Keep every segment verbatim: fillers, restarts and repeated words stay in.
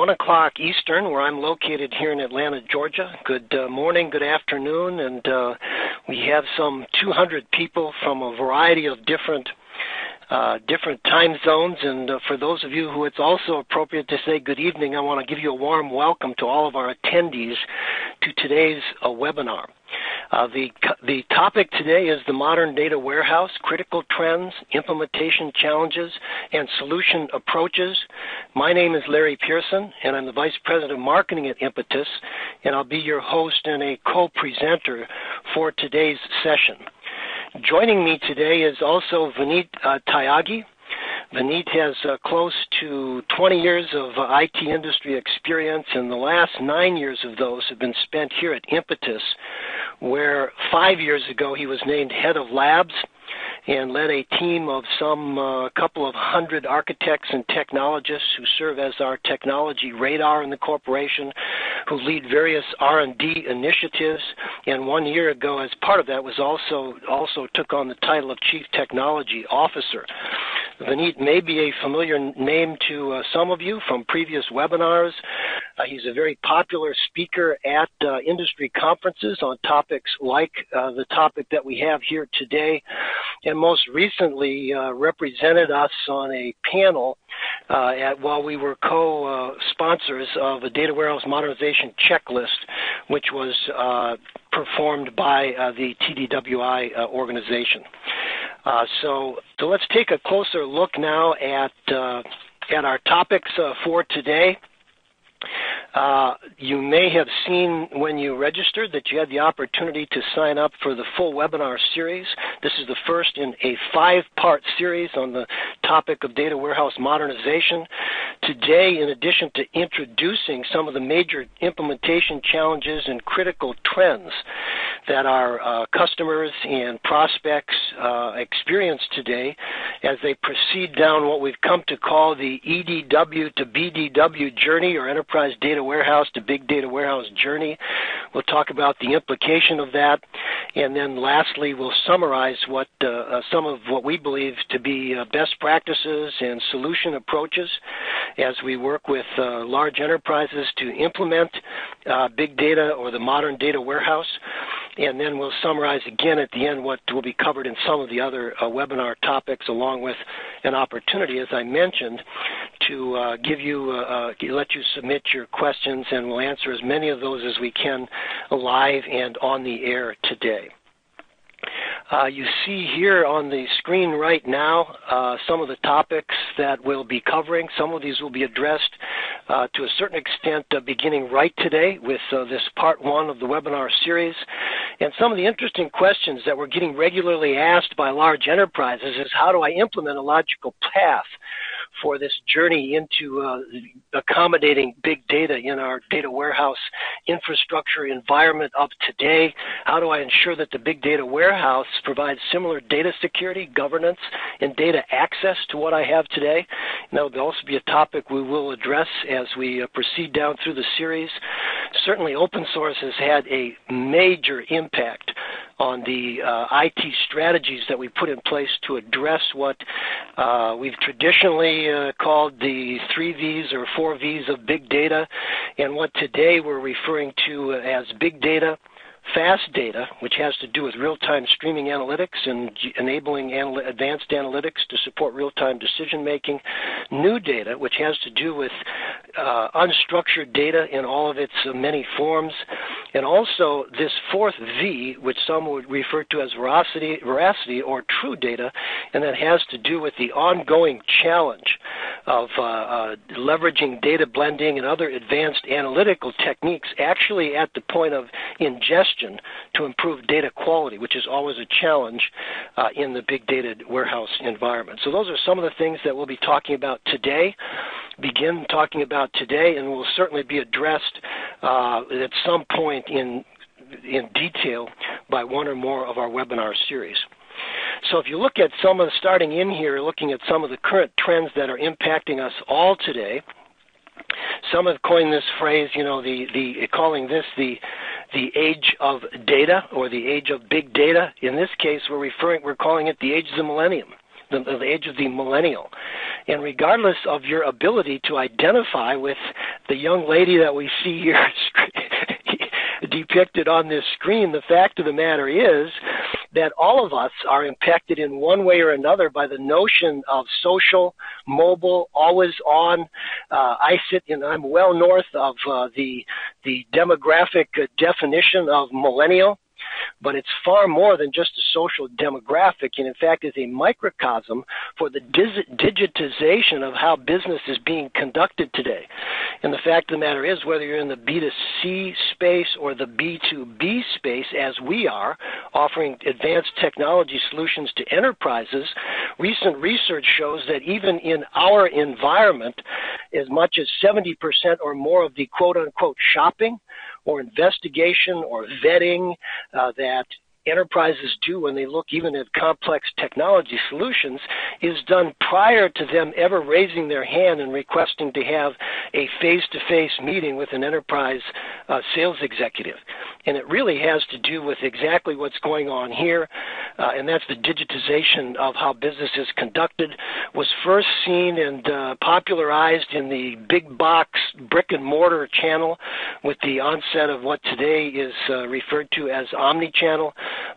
one o'clock Eastern, where I'm located here in Atlanta, Georgia. Good uh, morning, good afternoon, and uh, we have some two hundred people from a variety of different uh, different time zones, and uh, for those of you who it's also appropriate to say good evening, I want to give you a warm welcome to all of our attendees to today's uh, webinar. Uh, the, the topic today is the modern data warehouse, critical trends, implementation challenges, and solution approaches. My name is Larry Pearson, and I'm the Vice President of Marketing at Impetus, and I'll be your host and a co-presenter for today's session. Joining me today is also Vineet uh, Tyagi. Vineet has uh, close to twenty years of uh, I T industry experience, and the last nine years of those have been spent here at Impetus, where five years ago he was named head of labs and led a team of some uh, couple of hundred architects and technologists who serve as our technology radar in the corporation, who lead various R and D initiatives, and one year ago as part of that was also, also took on the title of Chief Technology Officer. Vineet may be a familiar name to uh, some of you from previous webinars. Uh, he's a very popular speaker at uh, industry conferences on topics like uh, the topic that we have here today, and most recently uh, represented us on a panel uh, at, while we were co-sponsors uh, of a Data Warehouse Modernization Checklist, which was uh, performed by uh, the T D W I uh, organization. Uh, so, so let's take a closer look now at, uh, at our topics uh, for today. Uh, you may have seen when you registered that you had the opportunity to sign up for the full webinar series. This is the first in a five-part series on the topic of data warehouse modernization. Today, in addition to introducing some of the major implementation challenges and critical trends that our uh, customers and prospects uh, experience today as they proceed down what we've come to call the E D W to B D W journey, or enterprise data warehouse to big data warehouse journey. We'll talk about the implication of that, and then lastly we'll summarize what uh, uh, some of what we believe to be uh, best practices and solution approaches as we work with uh, large enterprises to implement uh, big data or the modern data warehouse. And then we'll summarize again at the end what will be covered in some of the other uh, webinar topics, along with an opportunity, as I mentioned, to uh, give you, uh, uh, let you submit your questions, and we'll answer as many of those as we can live and on the air today. Uh, you see here on the screen right now uh, some of the topics that we'll be covering. Some of these will be addressed uh, to a certain extent uh, beginning right today with uh, this part one of the webinar series. And some of the interesting questions that we're getting regularly asked by large enterprises is, how do I implement a logical path for this journey into uh, accommodating big data in our data warehouse infrastructure environment of today? How do I ensure that the big data warehouse provides similar data security, governance, and data access to what I have today? And that will also be a topic we will address as we uh, proceed down through the series. Certainly, open source has had a major impact on the uh, I T strategies that we put in place to address what uh, we've traditionally uh, called the three V's or four V's of big data, and what today we're referring to as big data, fast data, which has to do with real-time streaming analytics and enabling anal advanced analytics to support real-time decision-making, new data, which has to do with uh, unstructured data in all of its uh, many forms, and also this fourth V, which some would refer to as veracity, veracity or true data, and that has to do with the ongoing challenge of uh, uh, leveraging data blending and other advanced analytical techniques actually at the point of ingestion to improve data quality, which is always a challenge uh, in the big data warehouse environment. So those are some of the things that we'll be talking about today, begin talking about today, and will certainly be addressed uh, at some point in, in detail by one or more of our webinar series. So if you look at some of the, starting in here, looking at some of the current trends that are impacting us all today, some have coined this phrase, you know, the, the calling this the the age of data or the age of big data. In this case, we're referring, we're calling it the age of the millennium, the, the age of the millennial. And regardless of your ability to identify with the young lady that we see here depicted on this screen, the fact of the matter is that all of us are impacted in one way or another by the notion of social, mobile, always on. Uh, I sit in, I'm well north of uh, the, the demographic definition of millennial, but it's far more than just a social demographic, and in fact is a microcosm for the digitization of how business is being conducted today. And the fact of the matter is, whether you're in the B two C space or the B two B space, as we are, offering advanced technology solutions to enterprises, recent research shows that even in our environment, as much as seventy percent or more of the quote-unquote shopping or investigation or vetting uh, that enterprises do when they look even at complex technology solutions is done prior to them ever raising their hand and requesting to have a face-to-face meeting with an enterprise uh, sales executive. And it really has to do with exactly what's going on here, uh, and that's the digitization of how business is conducted. Was first seen and uh, popularized in the big box brick-and-mortar channel with the onset of what today is uh, referred to as omnichannel,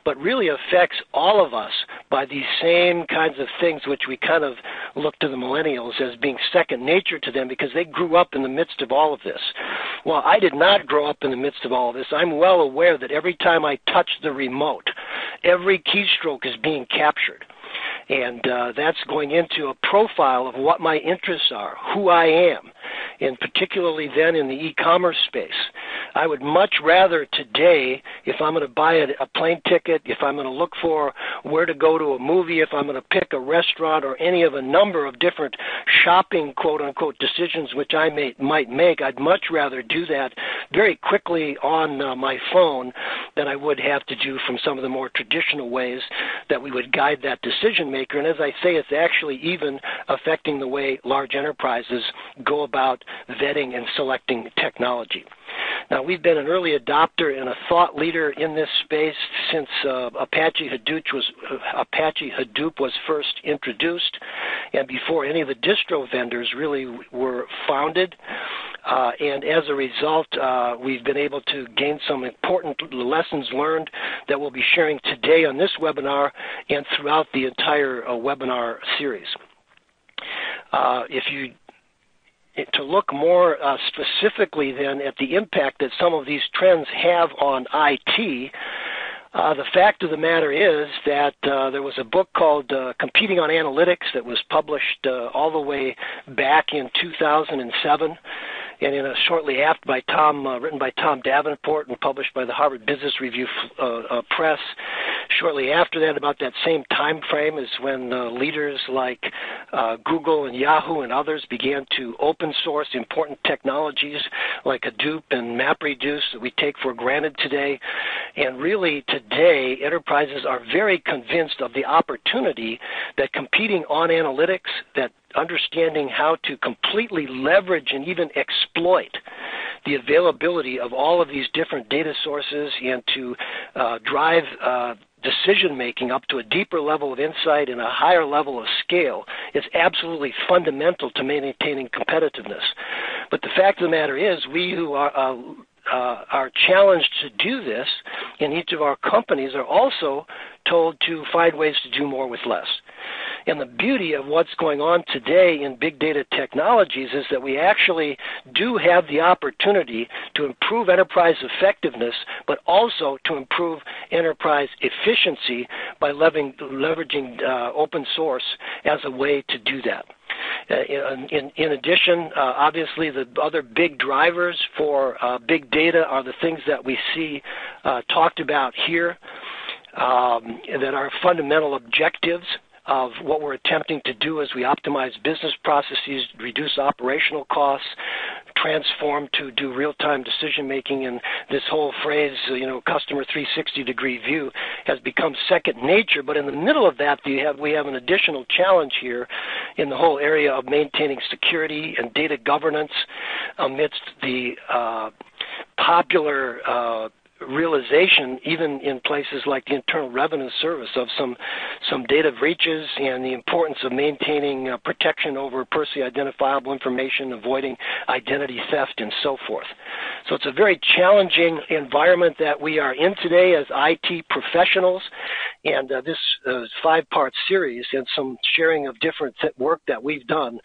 but really affects all of us by these same kinds of things, which we kind of look to the millennials as being second nature to them because they grew up in the midst of all of this. Well, I did not grow up in the midst of all of this. I'm well aware that every time I touch the remote, every keystroke is being captured. And uh, that's going into a profile of what my interests are, who I am, and particularly then in the e-commerce space. I would much rather today, if I'm going to buy a, a plane ticket, if I'm going to look for where to go to a movie, if I'm going to pick a restaurant or any of a number of different shopping, quote-unquote, decisions which I may, might make, I'd much rather do that very quickly on uh, my phone than I would have to do from some of the more traditional ways that we would guide that decision maker. And as I say, it's actually even affecting the way large enterprises go about vetting and selecting technology. Now, we've been an early adopter and a thought leader in this space since uh, Apache Hadoop was, uh, Apache Hadoop was first introduced, and before any of the distro vendors really were founded. Uh, and as a result, uh, we've been able to gain some important lessons learned that we'll be sharing today on this webinar and throughout the entire uh, webinar series. Uh, if you to look more uh, specifically then at the impact that some of these trends have on I T, uh, the fact of the matter is that uh, there was a book called uh, Competing on Analytics that was published uh, all the way back in two thousand seven, and in a shortly after by Tom, uh, written by Tom Davenport and published by the Harvard Business Review uh, uh, Press. Shortly after that, about that same time frame, is when uh, leaders like uh, Google and Yahoo and others began to open source important technologies like Hadoop and MapReduce that we take for granted today. And really today, enterprises are very convinced of the opportunity that competing on analytics, that understanding how to completely leverage and even exploit the availability of all of these different data sources and to uh, drive uh, decision-making up to a deeper level of insight and a higher level of scale is absolutely fundamental to maintaining competitiveness. But the fact of the matter is, we who are uh, Uh, are challenged to do this in each of our companies are also told to find ways to do more with less. And the beauty of what's going on today in big data technologies is that we actually do have the opportunity to improve enterprise effectiveness, but also to improve enterprise efficiency by lev- leveraging uh, open source as a way to do that. In, in, in addition, uh, obviously, the other big drivers for uh, big data are the things that we see uh, talked about here um, that are fundamental objectives of what we're attempting to do as we optimize business processes, reduce operational costs, transform to do real-time decision-making, and this whole phrase, you know, customer three sixty degree view has become second nature. But in the middle of that, we have, we have an additional challenge here in the whole area of maintaining security and data governance amidst the uh, popular uh, realization, even in places like the Internal Revenue Service, of some some data breaches and the importance of maintaining uh, protection over personally identifiable information, avoiding identity theft, and so forth. So it's a very challenging environment that we are in today as I T professionals, and uh, this uh, five-part series and some sharing of different th work that we've done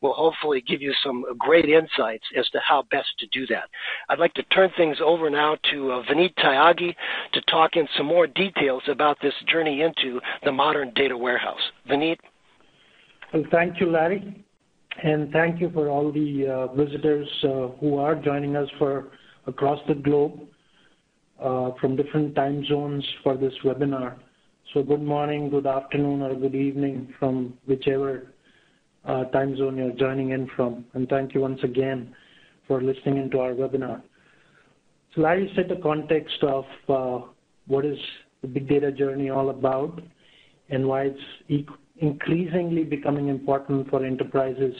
will hopefully give you some great insights as to how best to do that. I'd like to turn things over now to uh, Vineet Tyagi to talk in some more details about this journey into the modern data warehouse. Vineet? Well, thank you, Larry, and thank you for all the uh, visitors uh, who are joining us for across the globe uh, from different time zones for this webinar. So good morning, good afternoon, or good evening from whichever uh, time zone you're joining in from. And thank you once again for listening into our webinar. So Larry set the context of uh, what is the big data journey all about and why it's e increasingly becoming important for enterprises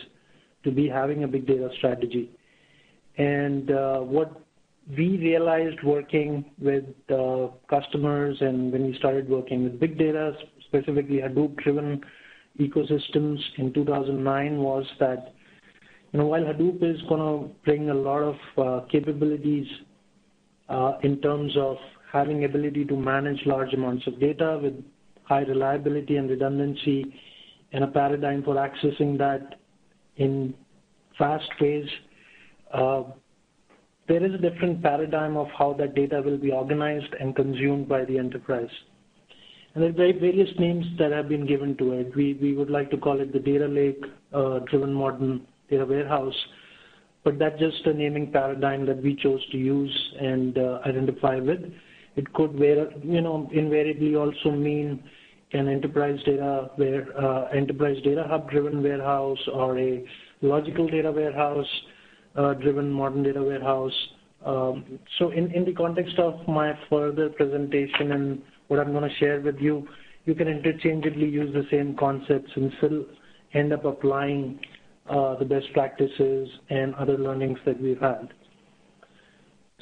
to be having a big data strategy. And uh, what we realized working with uh, customers and when we started working with big data, specifically Hadoop-driven ecosystems in two thousand nine, was that you know, while Hadoop is going to bring a lot of uh, capabilities Uh, in terms of having ability to manage large amounts of data with high reliability and redundancy and a paradigm for accessing that in fast ways, uh, there is a different paradigm of how that data will be organized and consumed by the enterprise. And there are various names that have been given to it. We, we would like to call it the data lake, uh, driven modern data warehouse, but that's just a naming paradigm that we chose to use and uh, identify with. It could, you know, invariably also mean an enterprise data, where, uh, enterprise data hub-driven warehouse, or a logical data warehouse-driven uh, modern data warehouse. Um, so, in in the context of my further presentation and what I'm going to share with you, you can interchangeably use the same concepts and still end up applying Uh, the best practices and other learnings that we've had.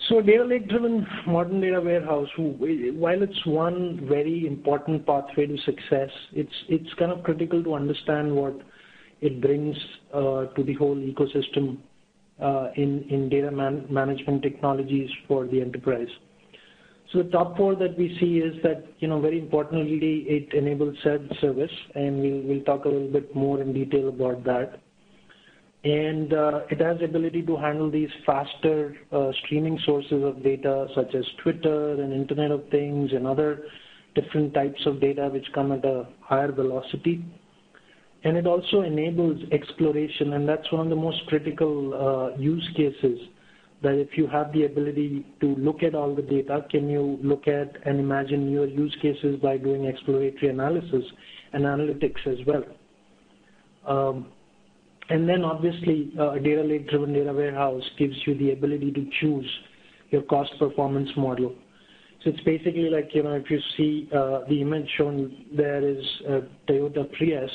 So data lake-driven modern data warehouse, while it's one very important pathway to success, it's, it's kind of critical to understand what it brings uh, to the whole ecosystem uh, in, in data man management technologies for the enterprise. So the top four that we see is that, you know, very importantly, it enables self-service, and we'll, we'll talk a little bit more in detail about that. And uh, it has the ability to handle these faster uh, streaming sources of data, such as Twitter and Internet of Things and other different types of data which come at a higher velocity. And it also enables exploration, and that's one of the most critical uh, use cases, that if you have the ability to look at all the data, can you look at and imagine your use cases by doing exploratory analysis and analytics as well. Um, And then obviously, uh, a data lake-driven data warehouse gives you the ability to choose your cost performance model. So it's basically like, you know, if you see uh, the image shown there is a Toyota Prius,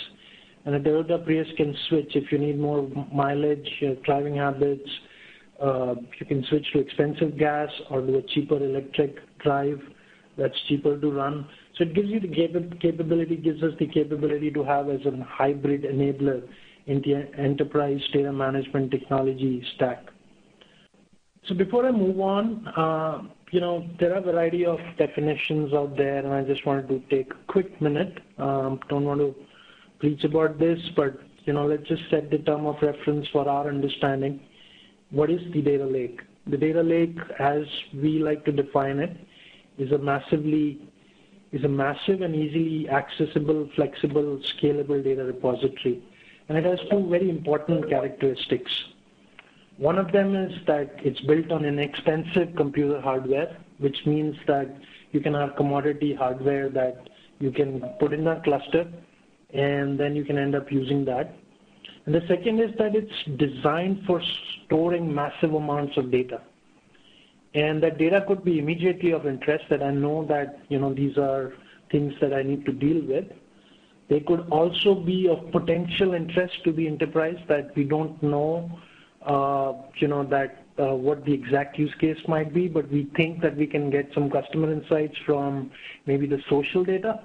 and a Toyota Prius can switch if you need more mileage, uh, driving habits, uh, you can switch to expensive gas or to a cheaper electric drive that's cheaper to run. So it gives you the cap capability, gives us the capability to have as a hybrid enabler in the enterprise data management technology stack. So before I move on, uh, you know, there are a variety of definitions out there, and I just wanted to take a quick minute. Um, don't want to preach about this, but, you know, let's just set the term of reference for our understanding. What is the data lake? The data lake, as we like to define it, is a massively, is a massive and easily accessible, flexible, scalable data repository. And it has two very important characteristics. One of them is that it's built on inexpensive computer hardware, which means that you can have commodity hardware that you can put in a cluster, and then you can end up using that. And the second is that it's designed for storing massive amounts of data. And that data could be immediately of interest, that I know that, you know, these are things that I need to deal with. They could also be of potential interest to the enterprise that we don't know, uh, you know, that uh, what the exact use case might be, but we think that we can get some customer insights from maybe the social data.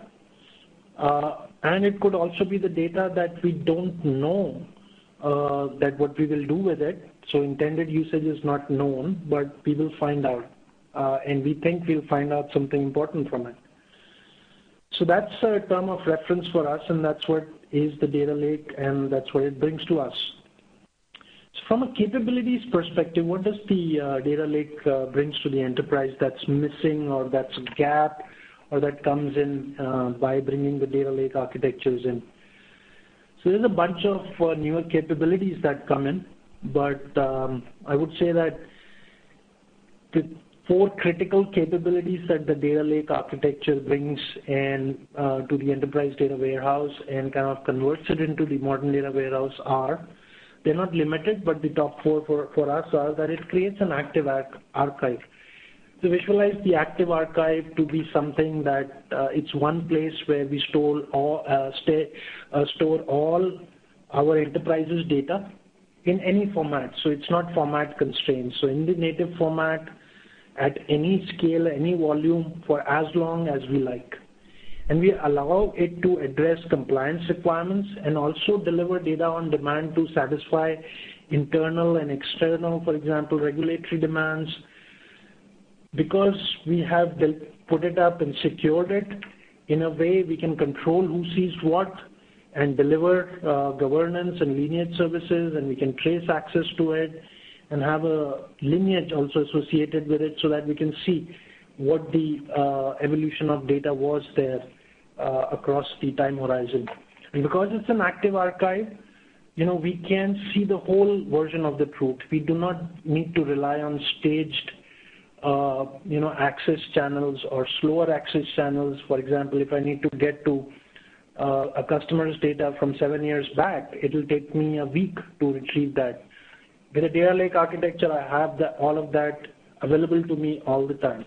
Uh, and it could also be the data that we don't know uh, that what we will do with it. So intended usage is not known, but we will find out. Uh, and we think we'll find out something important from it. So that's a term of reference for us, and that's what is the data lake, and that's what it brings to us. So from a capabilities perspective, what does the uh, data lake uh, brings to the enterprise that's missing, or that's a gap, or that comes in uh, by bringing the data lake architectures in? So there's a bunch of uh, newer capabilities that come in, but um, I would say that the four critical capabilities that the data lake architecture brings and uh, to the enterprise data warehouse and kind of converts it into the modern data warehouse are, they're not limited, but the top four for, for us are that it creates an active arch- archive. To visualize the active archive to be something that uh, it's one place where we store all, uh, stay, uh, store all our enterprise's data in any format. So it's not format constrained. So in the native format, at any scale, any volume, for as long as we like. And we allow it to address compliance requirements and also deliver data on demand to satisfy internal and external, for example, regulatory demands. Because we have built, put it up and secured it, in a way we can control who sees what and deliver uh, governance and lineage services, and we can trace access to it and have a lineage also associated with it so that we can see what the uh, evolution of data was there uh, across the time horizon. And because it's an active archive, you know, we can see the whole version of the truth. We do not need to rely on staged uh, you know, access channels or slower access channels. For example, if I need to get to uh, a customer's data from seven years back, it'll take me a week to retrieve that. With a data lake architecture, I have the, all of that available to me all the time.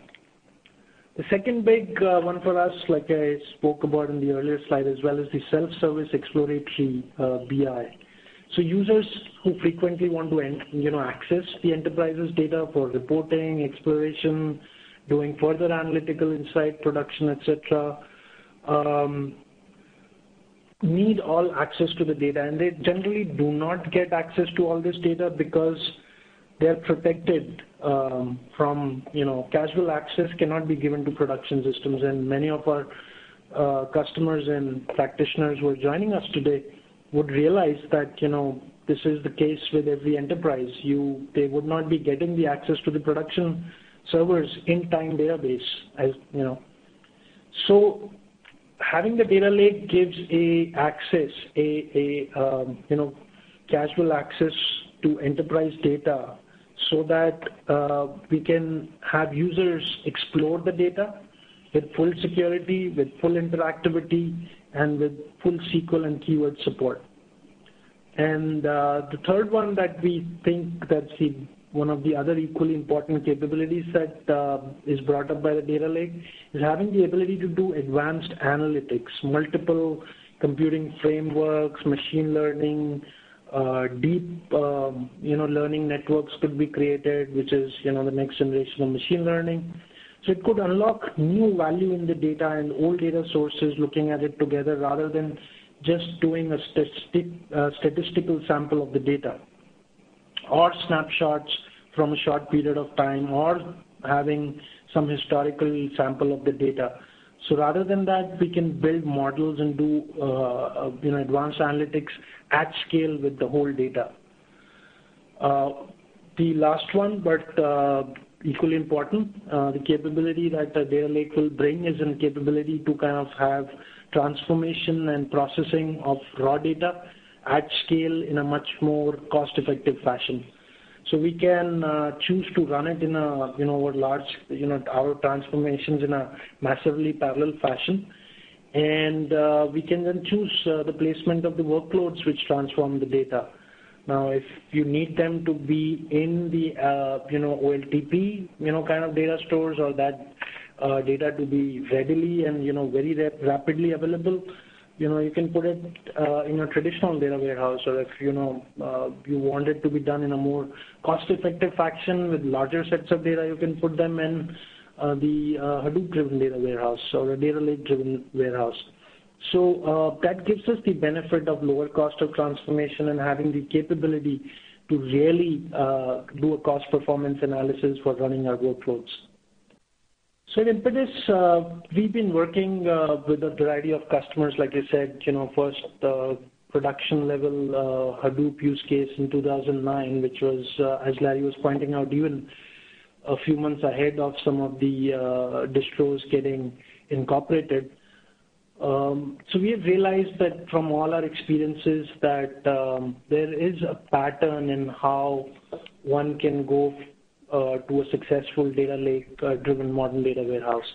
The second big uh, one for us, like I spoke about in the earlier slide as well, is the self-service exploratory uh, B I. So users who frequently want to en you know, access the enterprise's data for reporting, exploration, doing further analytical insight, production, et cetera, um, need all access to the data, and they generally do not get access to all this data because they're protected um, from, you know, casual access cannot be given to production systems. And many of our uh, customers and practitioners who are joining us today would realize that, you know, this is the case with every enterprise. You, they would not be getting the access to the production servers in-time database, as, you know. So, having the data lake gives a access, a, a um, you know, casual access to enterprise data so that uh, we can have users explore the data with full security, with full interactivity, and with full S Q L and keyword support. And uh, the third one that we think that's the, one of the other equally important capabilities that uh, is brought up by the data lake is having the ability to do advanced analytics, multiple computing frameworks, machine learning, uh, deep, um, you know, learning networks could be created, which is, you know, the next generation of machine learning. So it could unlock new value in the data and old data sources, looking at it together rather than just doing a statistic, uh, statistical sample of the data, or snapshots from a short period of time, or having some historical sample of the data. So rather than that, we can build models and do uh, you know, advanced analytics at scale with the whole data. Uh, the last one, but uh, equally important, uh, the capability that the data lake will bring is a capability to kind of have transformation and processing of raw data at scale in a much more cost-effective fashion. So we can uh, choose to run it in a, you know, over large, you know, our transformations in a massively parallel fashion. And uh, we can then choose uh, the placement of the workloads which transform the data. Now, if you need them to be in the, uh, you know, O L T P, you know, kind of data stores, or that uh, data to be readily and, you know, very rap rapidly available, you know, you can put it uh, in a traditional data warehouse, or if you know uh, you want it to be done in a more cost-effective fashion with larger sets of data, you can put them in uh, the uh, Hadoop-driven data warehouse or a data lake-driven warehouse. So uh, that gives us the benefit of lower cost of transformation and having the capability to really uh, do a cost performance analysis for running our workloads. So at Impetus, uh, we've been working uh, with a variety of customers, like I said, you know, first uh, production level uh, Hadoop use case in two thousand nine, which was, uh, as Larry was pointing out, even a few months ahead of some of the uh, distros getting incorporated. Um, so we have realized that from all our experiences that um, there is a pattern in how one can go Uh, to a successful data lake-driven uh, modern data warehouse.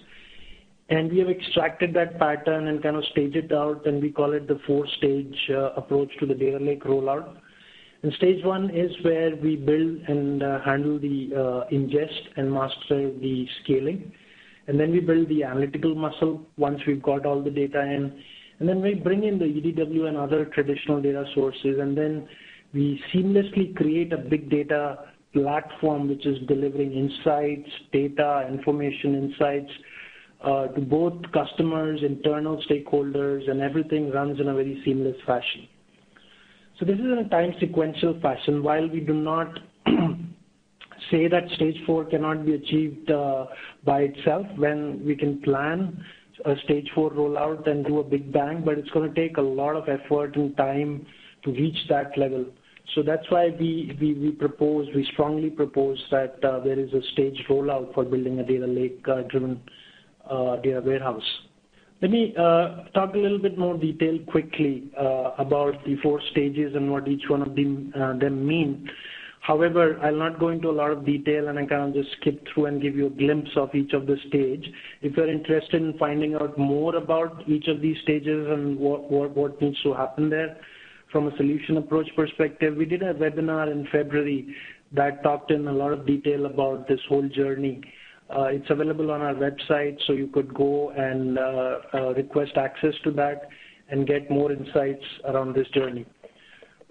And we have extracted that pattern and kind of staged it out, and we call it the four-stage uh, approach to the data lake rollout. And stage one is where we build and uh, handle the uh, ingest and master the scaling. And then we build the analytical muscle once we've got all the data in. And then we bring in the E D W and other traditional data sources, and then we seamlessly create a big data platform which is delivering insights, data, information insights uh, to both customers, internal stakeholders, and everything runs in a very seamless fashion. So this is in a time sequential fashion. While we do not say that stage four cannot be achieved uh, by itself, when we can plan a stage four rollout and do a big bang, but it's going to take a lot of effort and time to reach that level. So that's why we, we, we propose, we strongly propose that uh, there is a staged rollout for building a data lake-driven uh, uh, data warehouse. Let me uh, talk a little bit more detail quickly uh, about the four stages and what each one of them, uh, them mean. However, I'll not go into a lot of detail, and I kind of just skip through and give you a glimpse of each of the stage. If you're interested in finding out more about each of these stages and what, what, what needs to happen there, from a solution approach perspective, we did a webinar in February that talked in a lot of detail about this whole journey. Uh, it's available on our website, so you could go and uh, uh, request access to that and get more insights around this journey.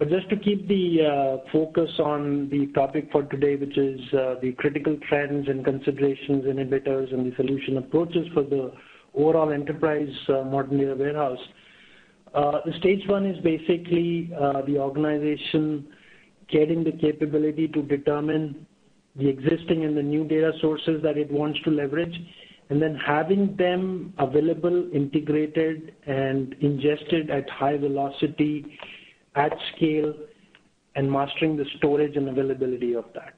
But just to keep the uh, focus on the topic for today, which is uh, the critical trends and considerations, inhibitors, and the solution approaches for the overall enterprise uh, modern data warehouse, Uh, the stage one is basically uh, the organization getting the capability to determine the existing and the new data sources that it wants to leverage, and then having them available, integrated, and ingested at high velocity, at scale, and mastering the storage and availability of that.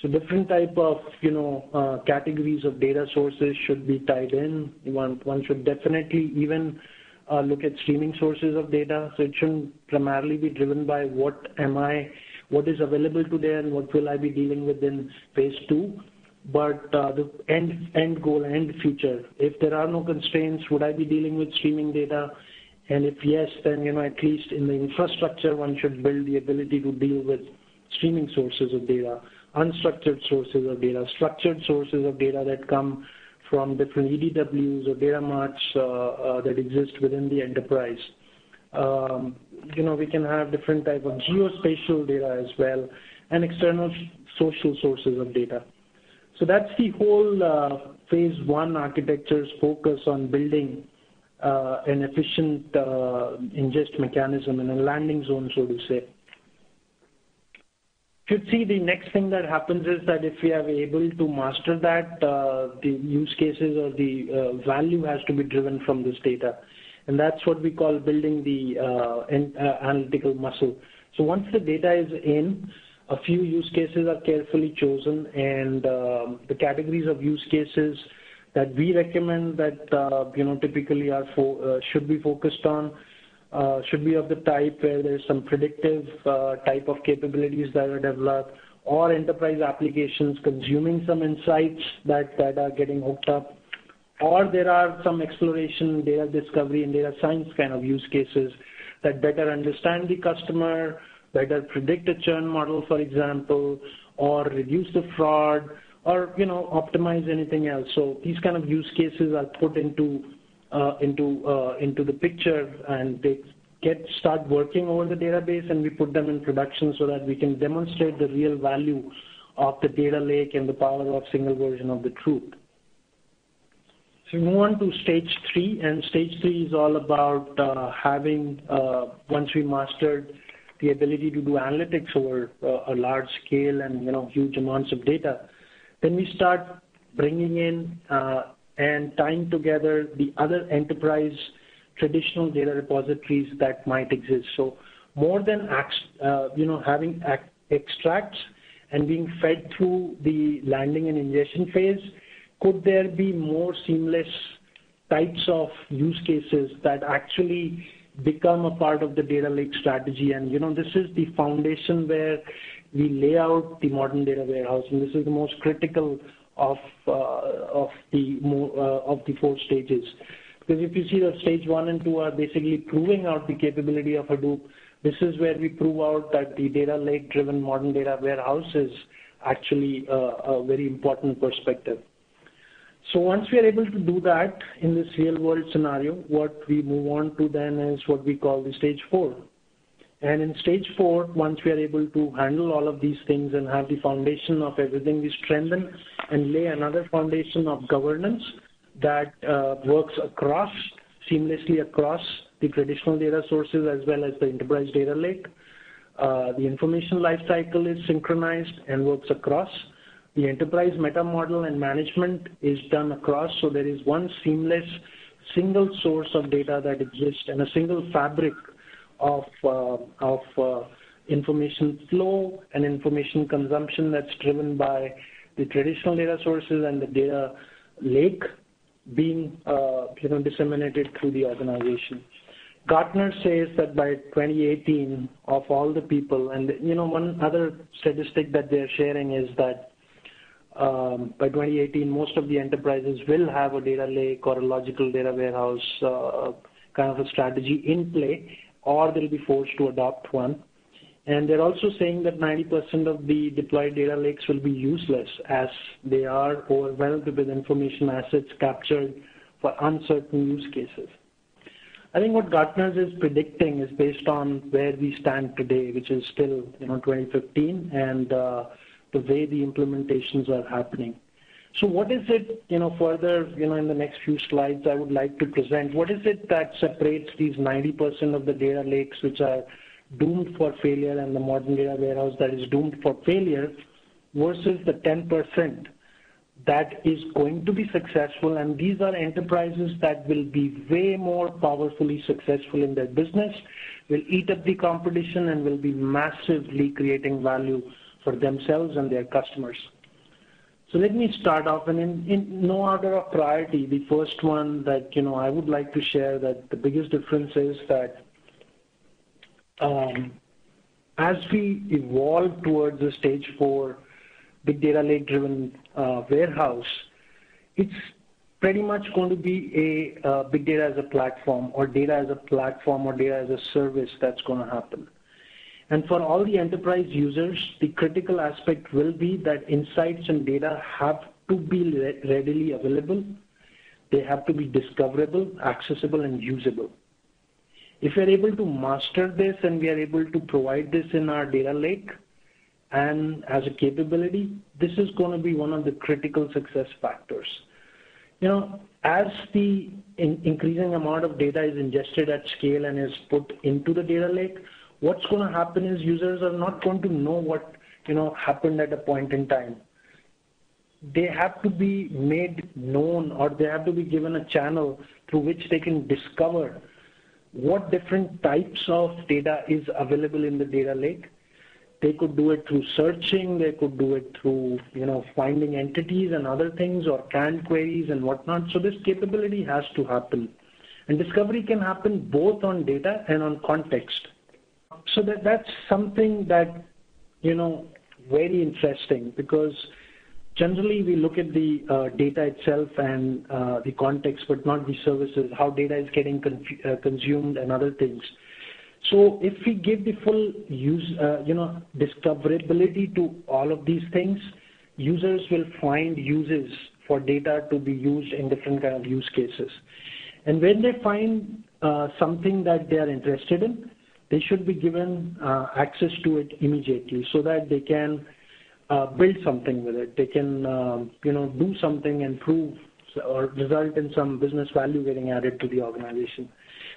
So different type of, you know, uh, categories of data sources should be tied in. One, one should definitely even Uh, look at streaming sources of data, so it shouldn't primarily be driven by what am I, what is available today and what will I be dealing with in phase two, but uh, the end, end goal, end future. If there are no constraints, would I be dealing with streaming data? And if yes, then, you know, at least in the infrastructure, one should build the ability to deal with streaming sources of data, unstructured sources of data, structured sources of data that come from different E D Ws or data marts uh, uh, that exist within the enterprise. Um, you know, we can have different type of geospatial data as well, and external social sources of data. So that's the whole uh, phase one architecture's focus on building uh, an efficient uh, ingest mechanism and a landing zone, so to say. You should see the next thing that happens is that if we are able to master that, uh, the use cases or the uh, value has to be driven from this data. And that's what we call building the uh, in, uh, analytical muscle. So once the data is in, a few use cases are carefully chosen, and uh, the categories of use cases that we recommend that uh, you know typically are fo uh, should be focused on Uh, should be of the type where there's some predictive uh, type of capabilities that are developed, or enterprise applications consuming some insights that, that are getting hooked up, or there are some exploration, data discovery, and data science kind of use cases that better understand the customer, better predict a churn model, for example, or reduce the fraud, or, you know, optimize anything else. So these kind of use cases are put into uh, into uh, into the picture, and they get start working over the database, and we put them in production so that we can demonstrate the real value of the data lake and the power of single version of the truth. So we move on to stage three, and stage three is all about uh, having, uh, once we mastered the ability to do analytics over uh, a large scale and, you know, huge amounts of data, then we start bringing in uh, and tying together the other enterprise traditional data repositories that might exist. So more than, uh, you know, having extracts and being fed through the landing and ingestion phase, could there be more seamless types of use cases that actually become a part of the data lake strategy? And, you know, this is the foundation where we lay out the modern data warehouse, and this is the most critical of, uh, of, the, uh, of the four stages. Because if you see that stage one and two are basically proving out the capability of Hadoop, this is where we prove out that the data lake-driven modern data warehouse is actually a, a very important perspective. So once we are able to do that in this real-world scenario, what we move on to then is what we call the stage four. And in stage four, once we are able to handle all of these things and have the foundation of everything, we strengthen and lay another foundation of governance that uh, works across, seamlessly across the traditional data sources as well as the enterprise data lake. Uh, the information lifecycle is synchronized and works across. The enterprise meta model and management is done across, so there is one seamless single source of data that exists and a single fabric of, uh, of uh, information flow and information consumption that's driven by the traditional data sources and the data lake being uh, you know, disseminated through the organization. Gartner says that by twenty eighteen, of all the people, and you know, one other statistic that they're sharing is that Um, by twenty eighteen, most of the enterprises will have a data lake or a logical data warehouse uh, kind of a strategy in play, or they'll be forced to adopt one. And they're also saying that ninety percent of the deployed data lakes will be useless as they are overwhelmed with information assets captured for uncertain use cases. I think what Gartner is predicting is based on where we stand today, which is still, you know, twenty fifteen, and uh, the way the implementations are happening. So what is it, you know, further, you know, in the next few slides I would like to present, what is it that separates these ninety percent of the data lakes which are doomed for failure and the modern data warehouse that is doomed for failure versus the ten percent that is going to be successful, and these are enterprises that will be way more powerfully successful in their business, will eat up the competition, and will be massively creating value for themselves and their customers. So let me start off, and in, in no order of priority, the first one that, you know, I would like to share that the biggest difference is that um, as we evolve towards the stage four big data lake-driven uh, warehouse, it's pretty much going to be a uh, big data as a platform, or data as a platform, or data as a service that's going to happen. And for all the enterprise users, the critical aspect will be that insights and data have to be readily available. They have to be discoverable, accessible, and usable. If we're able to master this and we are able to provide this in our data lake and as a capability, this is going to be one of the critical success factors. You know, as the in increasing amount of data is ingested at scale and is put into the data lake, what's going to happen is users are not going to know what, you know, happened at a point in time. They have to be made known, or they have to be given a channel through which they can discover what different types of data is available in the data lake. They could do it through searching, they could do it through, you know, finding entities and other things, or canned queries and whatnot. So this capability has to happen. And discovery can happen both on data and on context. So that, that's something that, you know, very interesting, because generally we look at the uh, data itself and uh, the context, but not the services, how data is getting uh, consumed and other things. So if we give the full use, uh, you know, discoverability to all of these things, users will find uses for data to be used in different kind of use cases. And when they find uh, something that they are interested in, they should be given uh, access to it immediately so that they can uh, build something with it. They can, uh, you know, do something and prove or result in some business value getting added to the organization.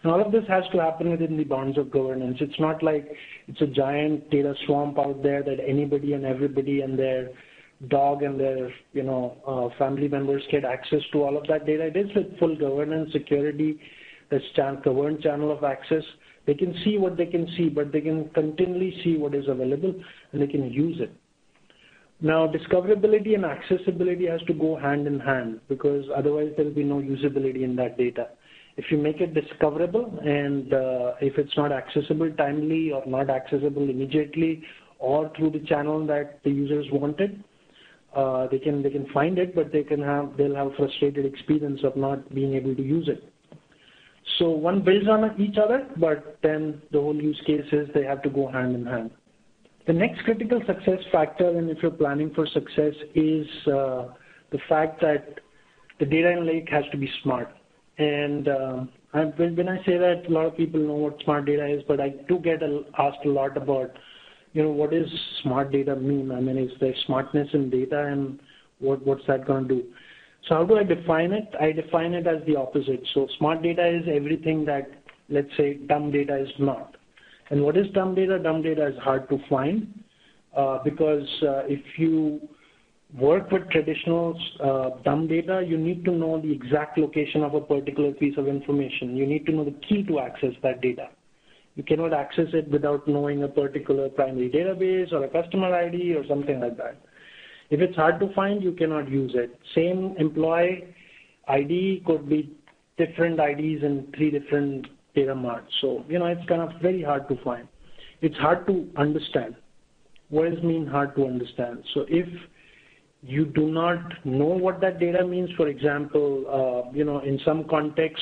And all of this has to happen within the bounds of governance. It's not like it's a giant data swamp out there that anybody and everybody and their dog and their, you know, uh, family members get access to all of that data. It is with full governance, security, the governed channel of access. They can see what they can see, but they can continually see what is available and they can use it. Now, discoverability and accessibility has to go hand in hand, because otherwise there will be no usability in that data. If you make it discoverable and uh, if it's not accessible timely or not accessible immediately or through the channel that the users wanted, uh, they can they can find it, but they can have they'll have frustrated experience of not being able to use it. So one builds on each other, but then the whole use case is they have to go hand in hand. The next critical success factor, and if you're planning for success, is uh, the fact that the data lake has to be smart. And uh, when I say that, a lot of people know what smart data is, but I do get asked a lot about, you know, what is smart data mean? I mean, is there smartness in data, and what, what's that going to do? So how do I define it? I define it as the opposite. So smart data is everything that, let's say, dumb data is not. And what is dumb data? Dumb data is hard to find uh, because uh, if you work with traditional uh, dumb data, you need to know the exact location of a particular piece of information. You need to know the key to access that data. You cannot access it without knowing a particular primary database or a customer I D or something like that. If it's hard to find, you cannot use it. Same employee I D could be different I Ds in three different data mart. So, you know, it's kind of very hard to find. It's hard to understand. What does mean hard to understand? So if you do not know what that data means, for example, uh, you know, in some context,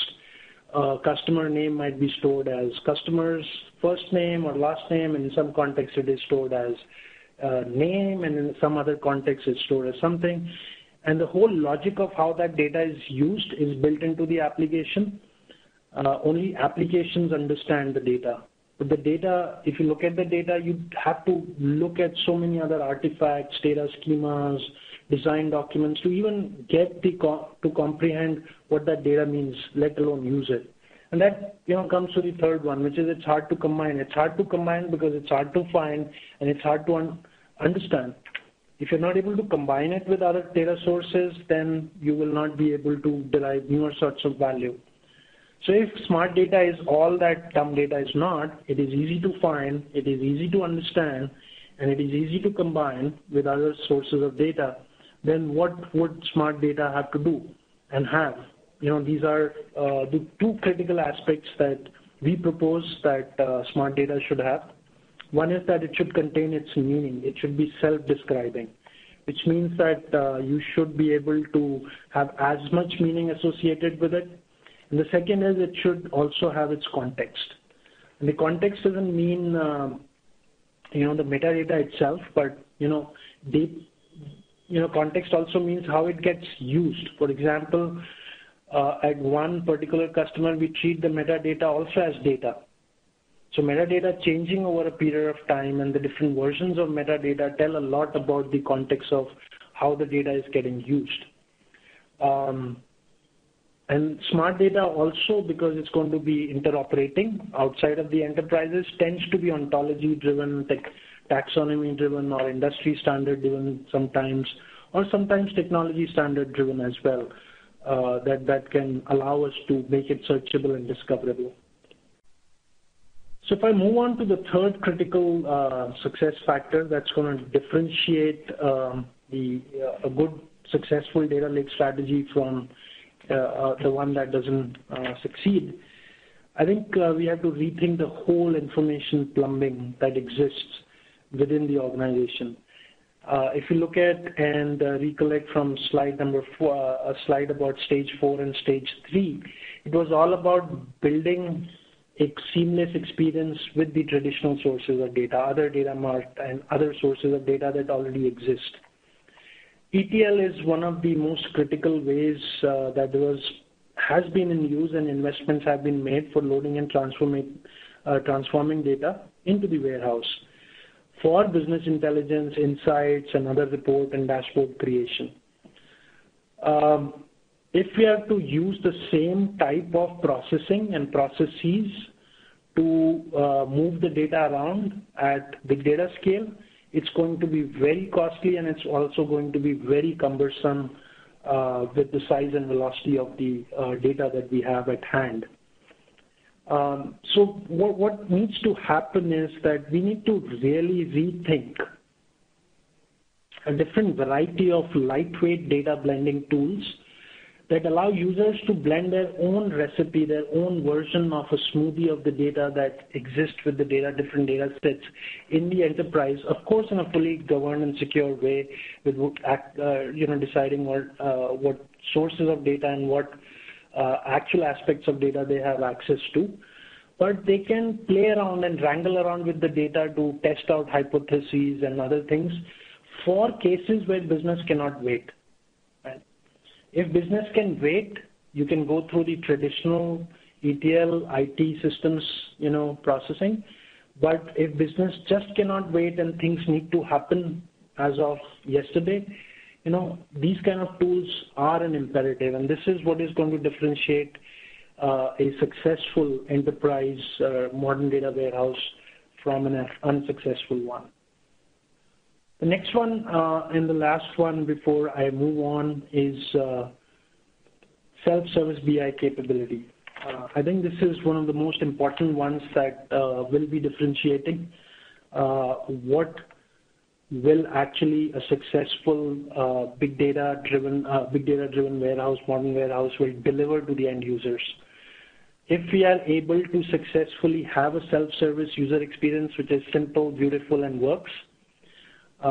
uh, customer name might be stored as customer's first name or last name, and in some context it is stored as uh, name, and in some other context it's stored as something. And the whole logic of how that data is used is built into the application. Uh, only applications understand the data. But the data, if you look at the data, you have to look at so many other artifacts, data schemas, design documents to even get the co to comprehend what that data means, let alone use it. And that, you know, comes to the third one, which is it's hard to combine. It's hard to combine because it's hard to find and it's hard to un understand. If you're not able to combine it with other data sources, then you will not be able to derive newer sorts of value. So if smart data is all that dumb data is not, it is easy to find, it is easy to understand, and it is easy to combine with other sources of data, then what would smart data have to do and have? You know, these are uh, the two critical aspects that we propose that uh, smart data should have. One is that it should contain its meaning. It should be self-describing, which means that uh, you should be able to have as much meaning associated with it. And the second is it should also have its context. And the context doesn't mean, um, you know, the metadata itself, but, you know, deep, you know, context also means how it gets used. For example, uh, at one particular customer, we treat the metadata also as data. So metadata changing over a period of time and the different versions of metadata tell a lot about the context of how the data is getting used. Um, And smart data also, because it's going to be interoperating outside of the enterprises, tends to be ontology-driven, taxonomy-driven, or industry standard-driven sometimes, or sometimes technology standard-driven as well, uh, that, that can allow us to make it searchable and discoverable. So if I move on to the third critical uh, success factor that's going to differentiate um, the, uh, a good, successful data lake strategy from Uh, uh, the one that doesn't uh, succeed, I think uh, we have to rethink the whole information plumbing that exists within the organization. Uh, if you look at and uh, recollect from slide number four, uh, a slide about stage four and stage three, it was all about building a seamless experience with the traditional sources of data, other data mart and other sources of data that already exist. E T L is one of the most critical ways uh, that was has been in use and investments have been made for loading and transforming, uh, transforming data into the warehouse for business intelligence, insights, and other report and dashboard creation. Um, if we have to use the same type of processing and processes to uh, move the data around at big data scale, it's going to be very costly, and it's also going to be very cumbersome uh, with the size and velocity of the uh, data that we have at hand. Um, so what, what needs to happen is that we need to really rethink a different variety of lightweight data blending tools that allow users to blend their own recipe, their own version of a smoothie of the data that exists with the data, different data sets in the enterprise, of course in a fully governed and secure way, with uh, you know, deciding what, uh, what sources of data and what uh, actual aspects of data they have access to. But they can play around and wrangle around with the data to test out hypotheses and other things for cases where business cannot wait. If business can wait, you can go through the traditional E T L, I T systems, you know, processing. But if business just cannot wait and things need to happen as of yesterday, you know, these kind of tools are an imperative. And this is what is going to differentiate uh, a successful enterprise uh, modern data warehouse from an unsuccessful one. The next one uh, and the last one before I move on is uh, self-service B I capability. Uh, I think this is one of the most important ones that uh, will be differentiating uh, what will actually a successful uh, big data-driven uh, big data-driven warehouse, modern warehouse will deliver to the end users. If we are able to successfully have a self-service user experience which is simple, beautiful, and works,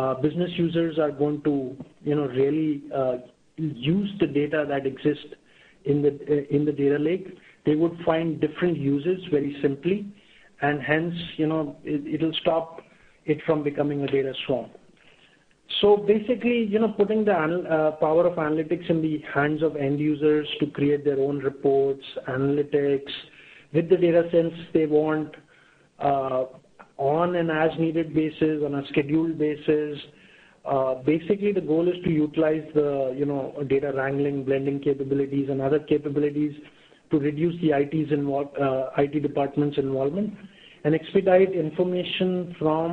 Uh, business users are going to, you know, really uh, use the data that exists in the uh, in the data lake. They would find different uses very simply, and hence, you know, it, it'll stop it from becoming a data swamp. So basically, you know, putting the anal uh, power of analytics in the hands of end users to create their own reports, analytics with the data sets they want. Uh, on an as-needed basis, on a scheduled basis. Uh, basically, the goal is to utilize the, you know, data wrangling, blending capabilities, and other capabilities to reduce the I T's involved, uh, I T department's involvement and expedite information from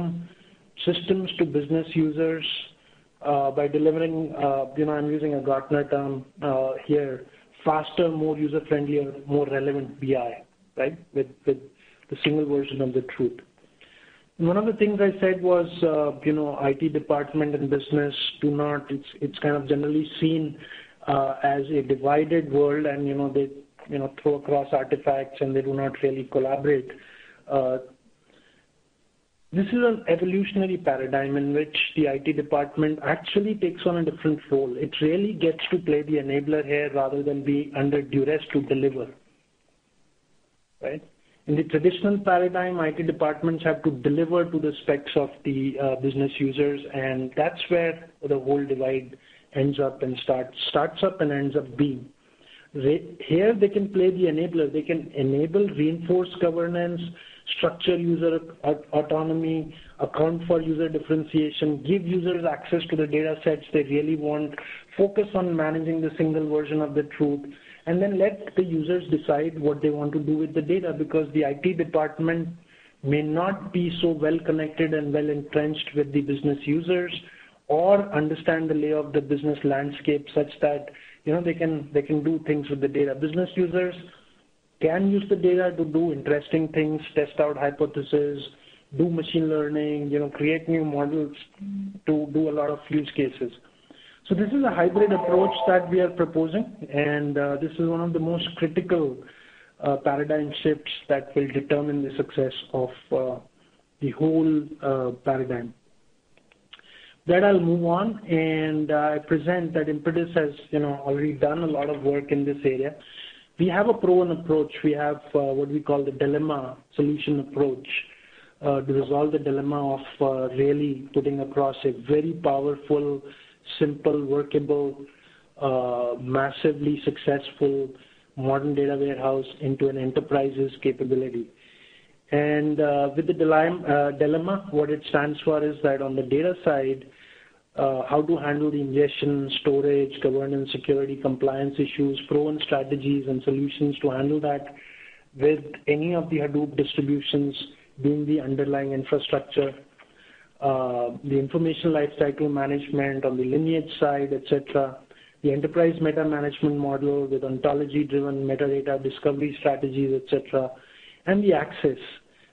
systems to business users uh, by delivering, uh, you know, I'm using a Gartner term uh, here, faster, more user-friendlier, more relevant B I, right, with, with the single version of the truth. One of the things I said was, uh, you know, I T department and business do not, it's, it's kind of generally seen uh, as a divided world, and, you know, they, you know, throw across artifacts and they do not really collaborate. Uh, this is an evolutionary paradigm in which the I T department actually takes on a different role. It really gets to play the enabler here rather than be under duress to deliver, right? In the traditional paradigm, I T departments have to deliver to the specs of the uh, business users, and that's where the whole divide ends up and starts, starts up and ends up being. They, here they can play the enabler. They can enable, reinforce governance, structure user autonomy, account for user differentiation, give users access to the data sets they really want, focus on managing the single version of the truth, and then let the users decide what they want to do with the data, because the I T department may not be so well connected and well entrenched with the business users or understand the lay of the business landscape such that, you know, they can, they can do things with the data. Business users can use the data to do interesting things, test out hypotheses, do machine learning, you know, create new models to do a lot of use cases. So this is a hybrid approach that we are proposing, and uh, this is one of the most critical uh, paradigm shifts that will determine the success of uh, the whole uh, paradigm. Then I'll move on, and uh, I present that Impetus has, you know, already done a lot of work in this area. We have a proven approach. We have uh, what we call the dilemma solution approach uh, to resolve the dilemma of uh, really putting across a very powerful, simple, workable, uh, massively successful modern data warehouse into an enterprise's capability. And uh, with the dilemma, uh, dilemma, what it stands for is that on the data side, uh, how to handle the ingestion, storage, governance, security, compliance issues, proven strategies and solutions to handle that with any of the Hadoop distributions being the underlying infrastructure, uh, the information lifecycle management on the lineage side, et cetera, the enterprise meta management model with ontology-driven metadata discovery strategies, et cetera, and the access,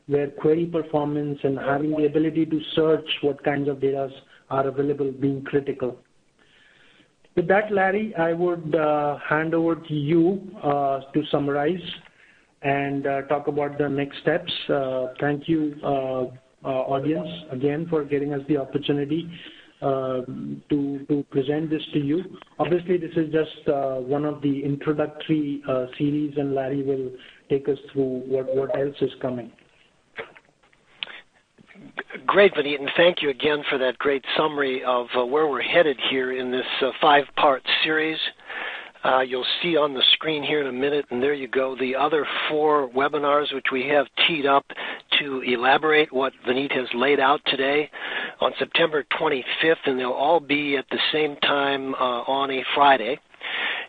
where query performance and having the ability to search what kinds of data are available being critical. With that, Larry, I would uh, hand over to you uh, to summarize and uh, talk about the next steps. Uh, thank you, uh, uh, audience, again, for getting us the opportunity uh, to, to present this to you. Obviously, this is just uh, one of the introductory uh, series, and Larry will take us through what, what else is coming. Great, Vineet, and thank you again for that great summary of uh, where we're headed here in this uh, five-part series. Uh, you'll see on the screen here in a minute, and there you go, the other four webinars which we have teed up to elaborate what Vineet has laid out today on September twenty-fifth, and they'll all be at the same time uh, on a Friday.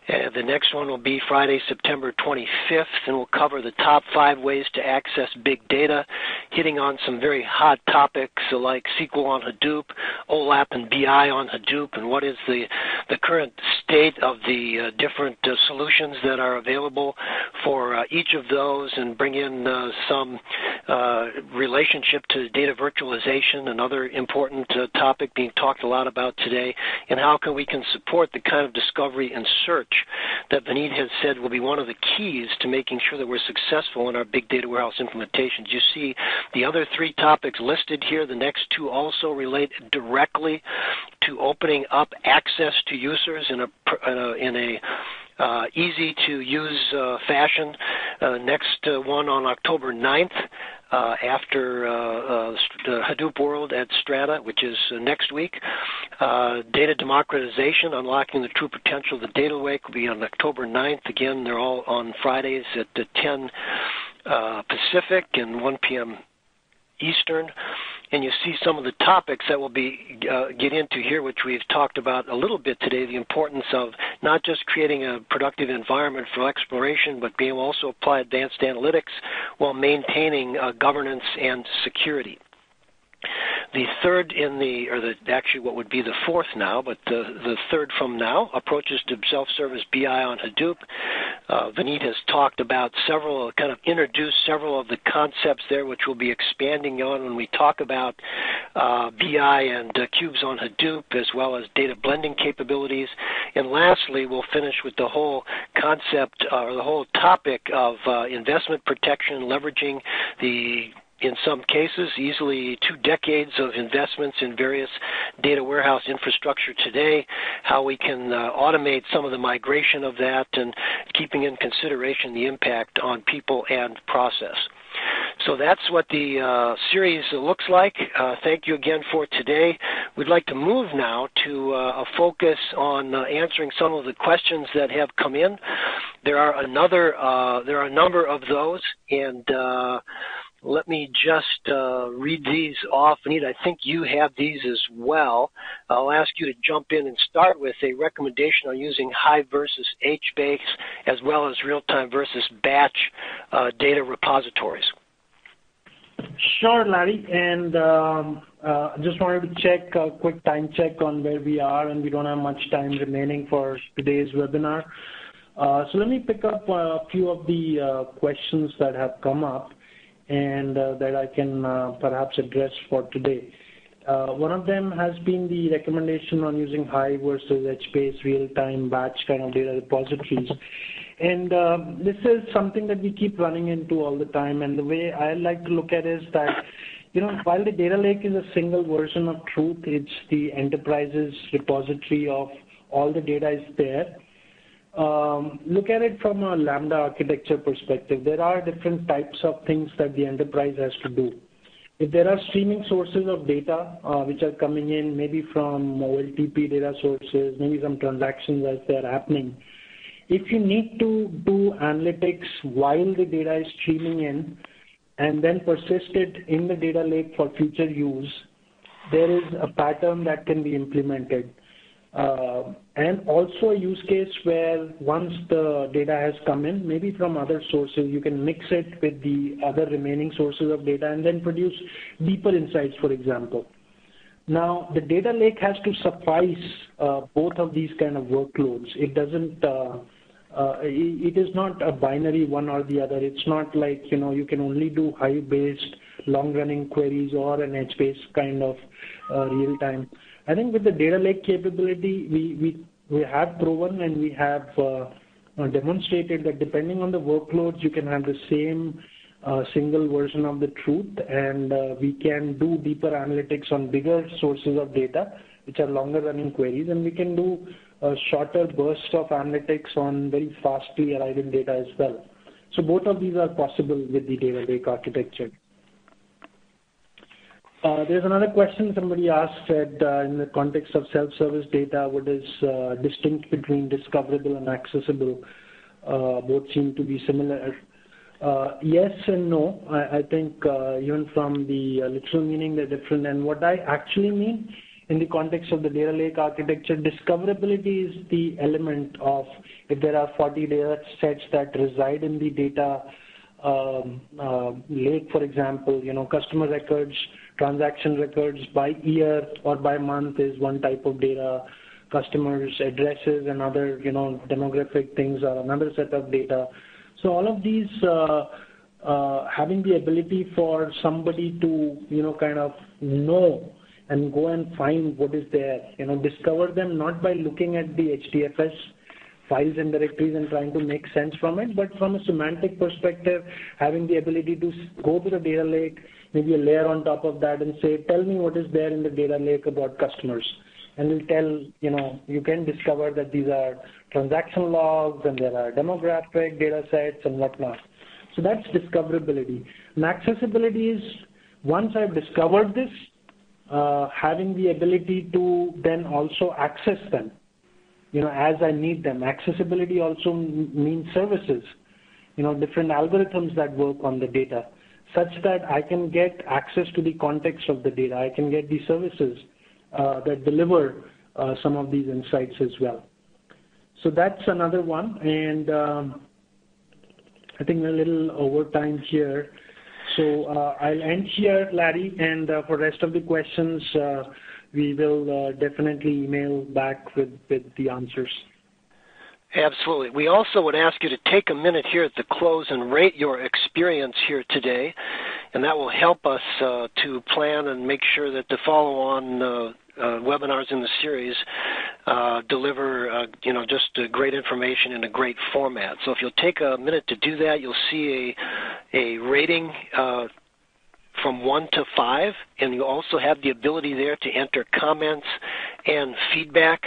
Uh, the next one will be Friday, September twenty-fifth, and we'll cover the top five ways to access big data, hitting on some very hot topics like S Q L on Hadoop, O LAP and B I on Hadoop, and what is the, the current state of the uh, different uh, solutions that are available for uh, each of those, and bring in uh, some uh, relationship to data virtualization, another important uh, topic being talked a lot about today, and how can we can support the kind of discovery and search that Vineet has said will be one of the keys to making sure that we're successful in our big data warehouse implementations. You see the other three topics listed here. The next two also relate directly to opening up access to users in a in a, in a Uh, easy to use uh, fashion. Uh, next uh, one on October ninth uh, after uh, uh, the Hadoop World at Strata, which is uh, next week. Uh, Data Democratization, Unlocking the True Potential of the Data Lake, will be on October ninth. Again, they're all on Fridays at the ten uh, Pacific and one P M Eastern. And you see some of the topics that we'll be, uh, get into here, which we've talked about a little bit today, the importance of not just creating a productive environment for exploration, but being able to also apply advanced analytics while maintaining uh, governance and security. The third in the, or the, actually what would be the fourth now, but the, the third from now, approaches to self-service B I on Hadoop. Uh, Vineet has talked about several, kind of introduced several of the concepts there, which we'll be expanding on when we talk about uh, B I and uh, cubes on Hadoop, as well as data blending capabilities. And lastly, we'll finish with the whole concept, uh, or the whole topic of uh, investment protection, leveraging the, in some cases, easily two decades of investments in various data warehouse infrastructure today, how we can uh, automate some of the migration of that and keeping in consideration the impact on people and process. So that's what the uh, series looks like. Uh, thank you again for today. We'd like to move now to uh, a focus on uh, answering some of the questions that have come in. There are another, uh, there are a number of those, and uh, let me just uh, read these off. Vineet, I think you have these as well. I'll ask you to jump in and start with a recommendation on using Hive versus HBase, as well as real-time versus batch uh, data repositories. Sure, Larry. And um, uh, just wanted to check a quick time check on where we are, and we don't have much time remaining for today's webinar. Uh, so let me pick up a few of the uh, questions that have come up, and uh, that I can uh, perhaps address for today. Uh, one of them has been the recommendation on using Hive versus HBase real-time batch kind of data repositories. And uh, this is something that we keep running into all the time, and the way I like to look at it is that, you know, while the data lake is a single version of truth, it's the enterprise's repository of all the data is there. Um, look at it from a Lambda architecture perspective. There are different types of things that the enterprise has to do. If there are streaming sources of data uh, which are coming in, maybe from O L T P data sources, maybe some transactions as they're happening, if you need to do analytics while the data is streaming in and then persist it in the data lake for future use, there is a pattern that can be implemented. Uh, and also a use case where once the data has come in, maybe from other sources, you can mix it with the other remaining sources of data and then produce deeper insights, for example. Now, the data lake has to suffice uh, both of these kind of workloads. It doesn't, uh, uh, it is not a binary one or the other. It's not like, you know, you can only do Hive-based long-running queries or an H based kind of uh, real-time. I think with the data lake capability, we, we, we have proven and we have uh, demonstrated that depending on the workloads, you can have the same uh, single version of the truth, and uh, we can do deeper analytics on bigger sources of data, which are longer running queries, and we can do uh, shorter bursts of analytics on very fastly arriving data as well. So both of these are possible with the data lake architecture. Uh, there's another question somebody asked, said uh, in the context of self-service data, what is uh, distinct between discoverable and accessible? Uh, both seem to be similar. Uh, yes and no. I, I think uh, even from the uh, literal meaning, they're different. And what I actually mean in the context of the data lake architecture, discoverability is the element of if there are forty data sets that reside in the data um, uh, lake, for example, you know, customer records, transaction records by year or by month is one type of data. Customers' addresses and other, you know, demographic things are another set of data. So all of these, uh, uh, having the ability for somebody to, you know, kind of know and go and find what is there, you know, discover them not by looking at the H D F S files and directories and trying to make sense from it, but from a semantic perspective, having the ability to go to the data lake, maybe a layer on top of that and say, tell me what is there in the data lake about customers. And we'll tell, you know, you can discover that these are transaction logs and there are demographic data sets and whatnot. So that's discoverability. And accessibility is, once I've discovered this, uh, having the ability to then also access them, you know, as I need them. Accessibility also means services, you know, different algorithms that work on the data, such that I can get access to the context of the data. I can get the services uh, that deliver uh, some of these insights as well. So that's another one. And um, I think we're a little over time here. So uh, I'll end here, Larry, and uh, for the rest of the questions, uh, we will uh, definitely email back with, with the answers. Absolutely. We also would ask you to take a minute here at the close and rate your experience here today, and that will help us uh, to plan and make sure that the follow-on uh, uh, webinars in the series uh, deliver, uh, you know, just uh, great information in a great format. So if you'll take a minute to do that, you'll see a, a rating uh, from one to five, and you also have the ability there to enter comments and feedback.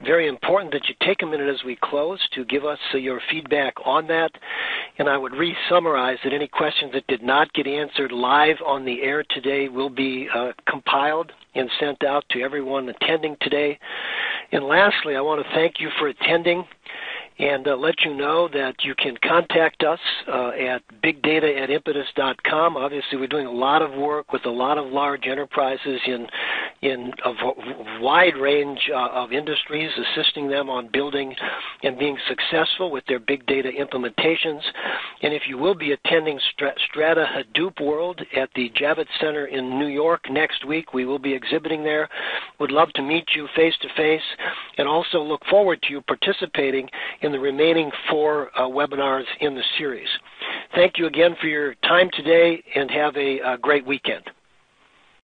Very important that you take a minute as we close to give us your feedback on that. And I would re-summarize that any questions that did not get answered live on the air today will be uh, compiled and sent out to everyone attending today. And lastly, I want to thank you for attending and uh, let you know that you can contact us uh, at big data at impetus dot com. Obviously, we're doing a lot of work with a lot of large enterprises in in a wide range uh, of industries, assisting them on building and being successful with their big data implementations. And if you will be attending Strata Hadoop World at the Javits Center in New York next week, we will be exhibiting there. Would love to meet you face-to-face and also look forward to you participating in the remaining four uh, webinars in the series. Thank you again for your time today and have a, a great weekend.